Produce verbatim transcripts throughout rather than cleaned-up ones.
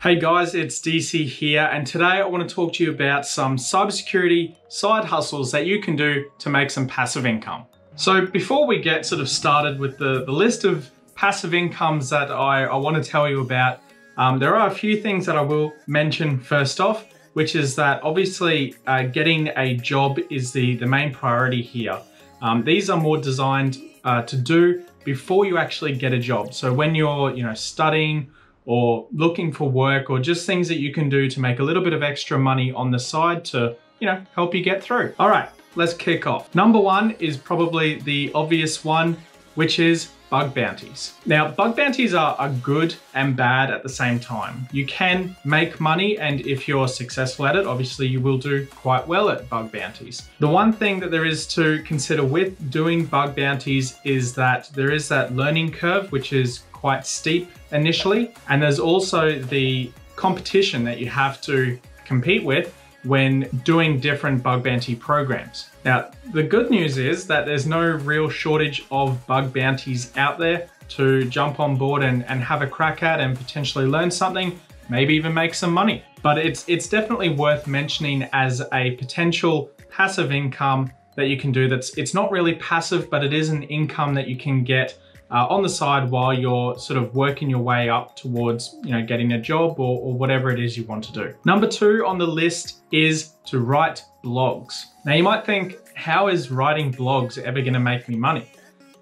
Hey guys, it's D C here, and today I want to talk to you about some cybersecurity side hustles that you can do to make some passive income. So before we get sort of started with the, the list of passive incomes that I, I want to tell you about, um, there are a few things that I will mention first off, which is that obviously uh, getting a job is the, the main priority here. Um, these are more designed uh, to do before you actually get a job. So when you're you know, studying or looking for work, or just things that you can do to make a little bit of extra money on the side to you know, help you get through. All right, let's kick off. Number one is probably the obvious one, which is bug bounties. Now, bug bounties are, are good and bad at the same time. You can make money, and if you're successful at it, obviously you will do quite well at bug bounties. The one thing that there is to consider with doing bug bounties is that there is that learning curve, which is quite steep initially. And there's also the competition that you have to compete with when doing different bug bounty programs. Now, the good news is that there's no real shortage of bug bounties out there to jump on board and, and have a crack at and potentially learn something, maybe even make some money. But it's, it's definitely worth mentioning as a potential passive income that you can do. That's, it's not really passive, but it is an income that you can get Uh, on the side while you're sort of working your way up towards you know, getting a job or, or whatever it is you want to do. Number two on the list is to write blogs. Now you might think, how is writing blogs ever gonna make me money?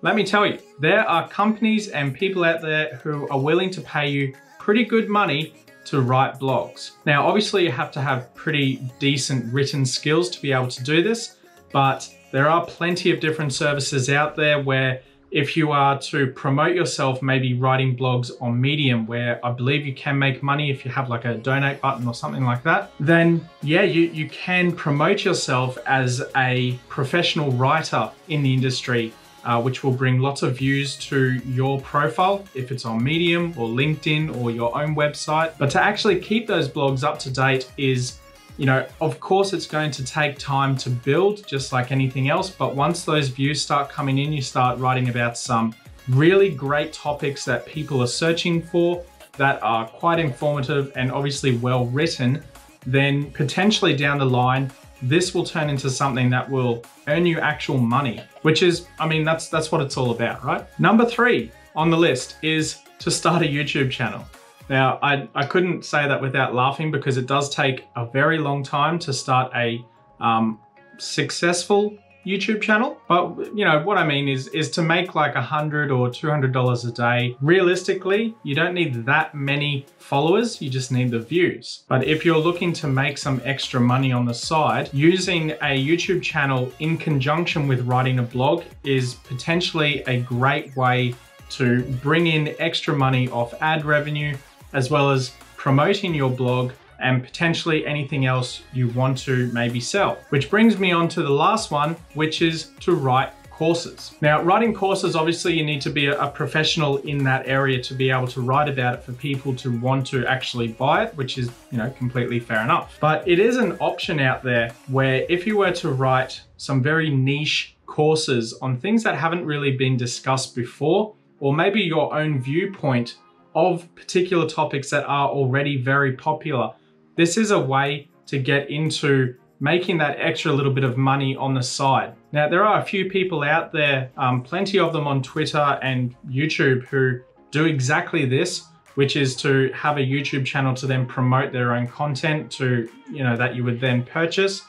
Let me tell you, there are companies and people out there who are willing to pay you pretty good money to write blogs. Now, obviously you have to have pretty decent written skills to be able to do this, but there are plenty of different services out there where if you are to promote yourself, maybe writing blogs on Medium, where I believe you can make money if you have like a donate button or something like that, then yeah, you, you can promote yourself as a professional writer in the industry, uh, which will bring lots of views to your profile if it's on Medium or LinkedIn or your own website. But to actually keep those blogs up to date is, you know, of course it's going to take time to build just like anything else, but once those views start coming in, you start writing about some really great topics that people are searching for that are quite informative and obviously well written, then potentially down the line, this will turn into something that will earn you actual money, which is, I mean, that's, that's what it's all about, right? Number three on the list is to start a YouTube channel. Now, I, I couldn't say that without laughing because it does take a very long time to start a um, successful YouTube channel. But you know, what I mean is, is to make like a hundred or two hundred dollars a day. Realistically, you don't need that many followers, you just need the views. But if you're looking to make some extra money on the side, using a YouTube channel in conjunction with writing a blog is potentially a great way to bring in extra money off ad revenue, as well as promoting your blog and potentially anything else you want to maybe sell. Which brings me on to the last one, which is to write courses. Now, writing courses, obviously you need to be a professional in that area to be able to write about it for people to want to actually buy it, which is, you know, completely fair enough. But it is an option out there where if you were to write some very niche courses on things that haven't really been discussed before, or maybe your own viewpoint of particular topics that are already very popular. This is a way to get into making that extra little bit of money on the side. Now, there are a few people out there, um, plenty of them on Twitter and YouTube who do exactly this, which is to have a YouTube channel to then promote their own content to, you know, that you would then purchase.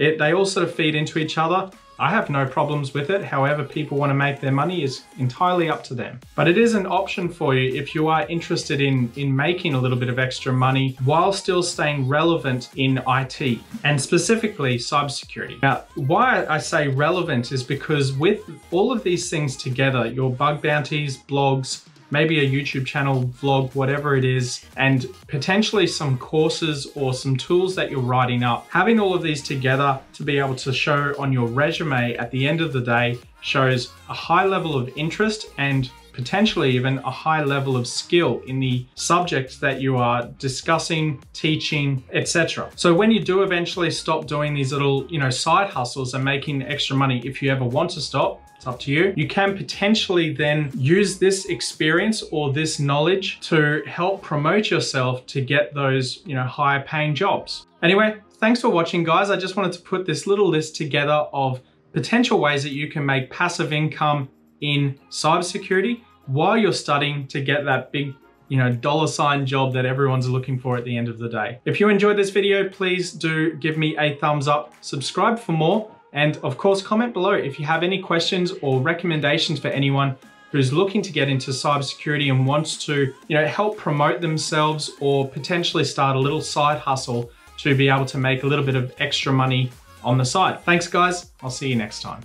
It, they all sort of feed into each other. I have no problems with it. However people want to make their money is entirely up to them. But it is an option for you if you are interested in, in making a little bit of extra money while still staying relevant in I T and specifically cybersecurity. Now, why I say relevant is because with all of these things together, your bug bounties, blogs, maybe a YouTube channel, vlog, whatever it is, and potentially some courses or some tools that you're writing up. Having all of these together to be able to show on your resume at the end of the day shows a high level of interest and potentially even a high level of skill in the subject that you are discussing, teaching, et cetera. So when you do eventually stop doing these little, you know, side hustles and making extra money, if you ever want to stop, It's up to you. You can potentially then use this experience or this knowledge to help promote yourself to get those, you know, higher paying jobs. Anyway, thanks for watching, guys. I just wanted to put this little list together of potential ways that you can make passive income in cybersecurity while you're studying to get that big, you know, dollar sign job that everyone's looking for at the end of the day. If you enjoyed this video, please do give me a thumbs up, subscribe for more, and of course, comment below if you have any questions or recommendations for anyone who's looking to get into cybersecurity and wants to, you know, help promote themselves or potentially start a little side hustle to be able to make a little bit of extra money on the side. Thanks, guys. I'll see you next time.